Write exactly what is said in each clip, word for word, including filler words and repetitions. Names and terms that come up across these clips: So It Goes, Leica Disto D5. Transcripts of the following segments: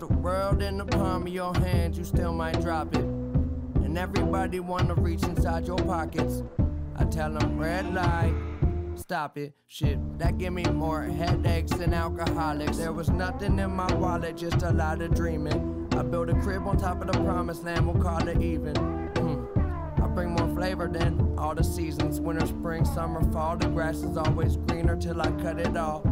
the world in the palm of your hands, you still might drop it. And everybody wanna reach inside your pockets. I tell them red light, stop it, shit. That give me more headaches than alcoholics. There was nothing in my wallet, just a lot of dreaming. I build a crib on top of the promised land, we'll call it even. Hmm. I bring more flavor than all the seasons. Winter, spring, summer, fall, the grass is always greener till I cut it off.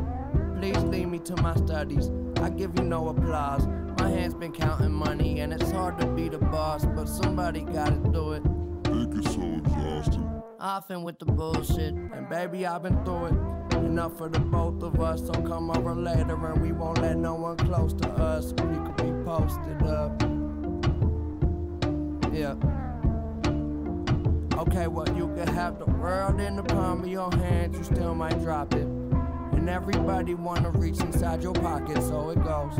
Please lead me to my studies, I give you no applause. My hands been counting money and it's hard to be the boss, but somebody gotta do it. It gets so exhausting. Often with the bullshit, and baby I've been through it. Enough for the both of us, so come over later and we won't let no one close to us. We could be posted up. Yeah. Okay, well you could have the world in the palm of your hands, you still might drop it. And everybody wanna reach inside your pocket, so it goes.